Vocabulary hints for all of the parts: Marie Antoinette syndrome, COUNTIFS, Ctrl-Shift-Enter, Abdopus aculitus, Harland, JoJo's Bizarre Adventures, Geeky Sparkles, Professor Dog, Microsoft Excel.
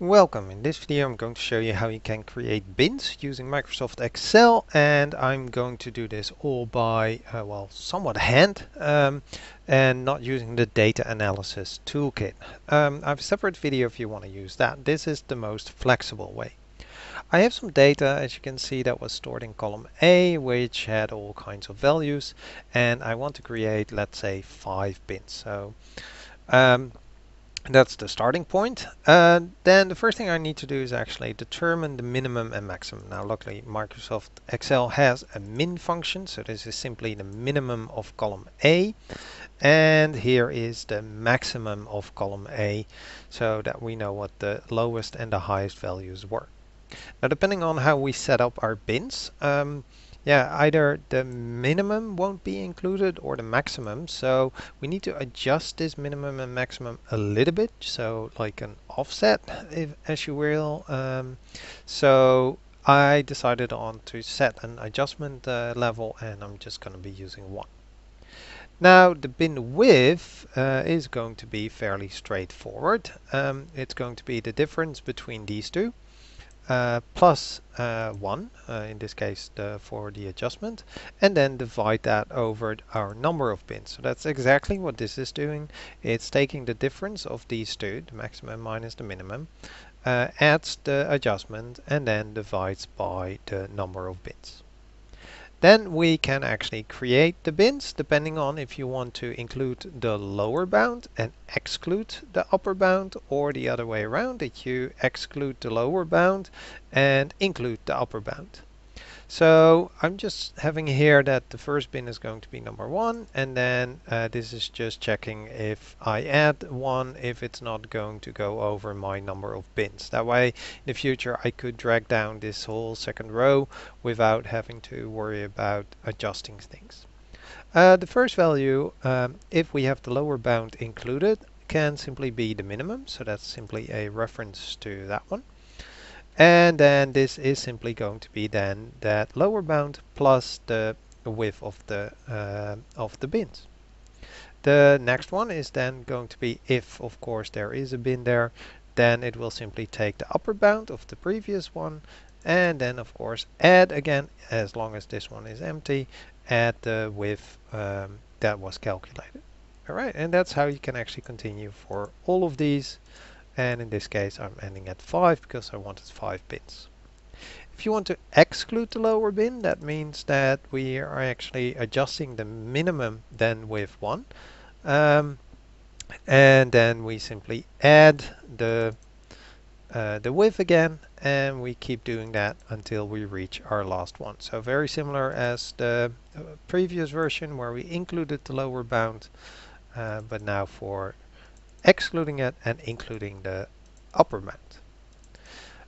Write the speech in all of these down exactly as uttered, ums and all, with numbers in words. Welcome. In this video I'm going to show you how you can create bins using Microsoft Excel, and I'm going to do this all by uh, well, somewhat hand um, and not using the data analysis toolkit. Um, I have a separate video if you want to use that. This is the most flexible way. I have some data, as you can see, that was stored in column A, which had all kinds of values, and I want to create, let's say, five bins. So um, that's the starting point. Uh, then the first thing I need to do is actually determine the minimum and maximum. Now luckily Microsoft Excel has a min function, so this is simply the minimum of column A, and here is the maximum of column A, so that we know what the lowest and the highest values were. Now depending on how we set up our bins, um, yeah, either the minimum won't be included or the maximum, so we need to adjust this minimum and maximum a little bit, so like an offset, if, as you will. Um, so I decided on to set an adjustment uh, level, and I'm just going to be using one. Now the bin width uh, is going to be fairly straightforward. Um, it's going to be the difference between these two. Uh, plus uh, one, uh, in this case the, for the adjustment, and then divide that over our number of bins. So that's exactly what this is doing. It's taking the difference of these two, the maximum minus the minimum, uh, adds the adjustment, and then divides by the number of bins. Then we can actually create the bins depending on if you want to include the lower bound and exclude the upper bound, or the other way around, that you exclude the lower bound and include the upper bound. So I'm just having here that the first bin is going to be number one, and then uh, this is just checking if I add one, if it's not going to go over my number of bins. That way in the future I could drag down this whole second row without having to worry about adjusting things. Uh, the first value, um, if we have the lower bound included, can simply be the minimum, so that's simply a reference to that one. And then this is simply going to be then that lower bound plus the width of the uh, of the bins. The next one is then going to be, if of course there is a bin there, then it will simply take the upper bound of the previous one, and then of course add again, as long as this one is empty, add the width um, that was calculated. All right, and that's how you can actually continue for all of these. And in this case I'm ending at five because I wanted five bins. If you want to exclude the lower bin, that means that we are actually adjusting the minimum then with one. Um, and then we simply add the, uh, the width again, and we keep doing that until we reach our last one. So very similar as the previous version where we included the lower bound, uh, but now for excluding it and including the upper bound.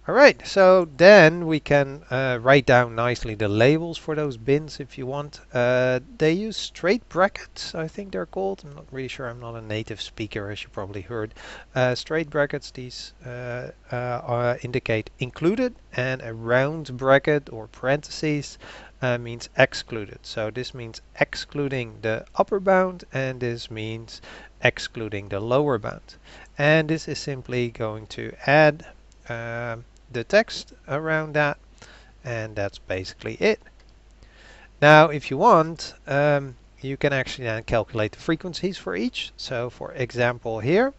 Alright, so then we can uh, write down nicely the labels for those bins if you want. Uh, they use straight brackets, I think they're called. I'm not really sure, I'm not a native speaker, as you probably heard. Uh, straight brackets, these uh, uh, are indicate included, and a round bracket or parentheses uh, means excluded. So this means excluding the upper bound, and this means excluding the lower bound. And this is simply going to add uh, the text around that, and that's basically it. Now if you want, um, you can actually then calculate the frequencies for each. So for example here,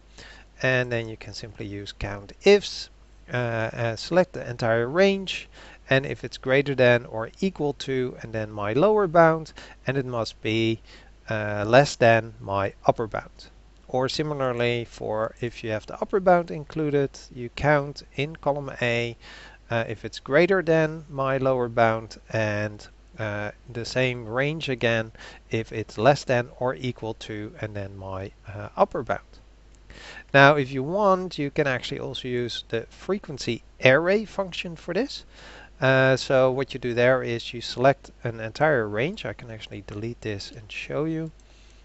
and then you can simply use COUNTIFS, uh, uh, select the entire range, and if it's greater than or equal to, and then my lower bound, and it must be uh, less than my upper bound. Or similarly, for if you have the upper bound included, you count in column A uh, if it's greater than my lower bound, and uh, the same range again if it's less than or equal to, and then my uh, upper bound. Now if you want, you can actually also use the frequency array function for this. Uh, so what you do there is you select an entire range. I can actually delete this and show you.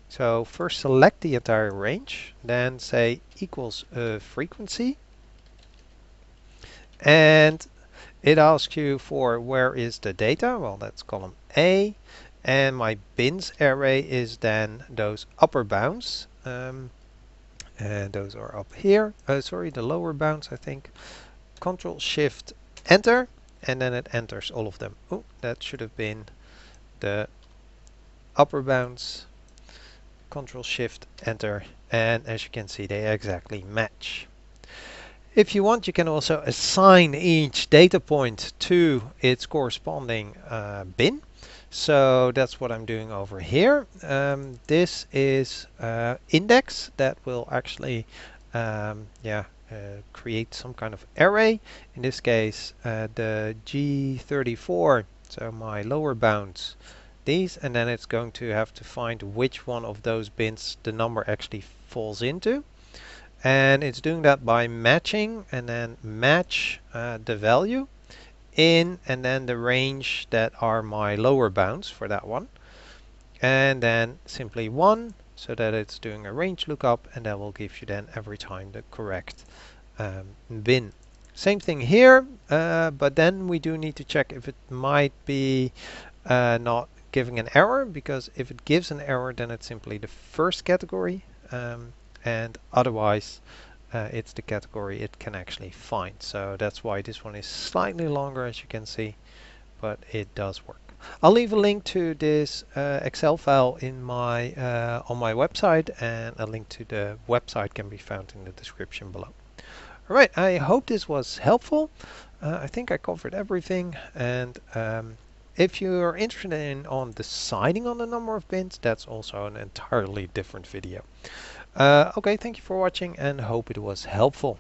So first select the entire range, then say equals uh, frequency, and it asks you for where is the data. Well, that's column A, and my bins array is then those upper bounds, um, and those are up here. Uh, sorry, the lower bounds, I think. Control Shift Enter, and then it enters all of them. Oh, that should have been the upper bounds. Control Shift Enter, and as you can see, they exactly match. If you want, you can also assign each data point to its corresponding uh, bin. So that's what I'm doing over here. Um, this is uh, index that will actually um, yeah, uh, create some kind of array. In this case, uh, the G thirty-four, so my lower bounds, these, and then it's going to have to find which one of those bins the number actually falls into. And it's doing that by matching, and then match uh, the value in, and then the range that are my lower bounds for that one, and then simply one, so that it's doing a range lookup, and that will give you then every time the correct um, bin. Same thing here, uh, but then we do need to check if it might be uh, not giving an error, because if it gives an error, then it's simply the first category. Um, and otherwise uh, it's the category it can actually find. So that's why this one is slightly longer, as you can see, but it does work. I'll leave a link to this uh, Excel file in my uh, on my website, and a link to the website can be found in the description below. Alright, I hope this was helpful. Uh, I think I covered everything, and um, if you are interested in on deciding on the number of bins, that's also an entirely different video. Uh, okay, thank you for watching, and hope it was helpful.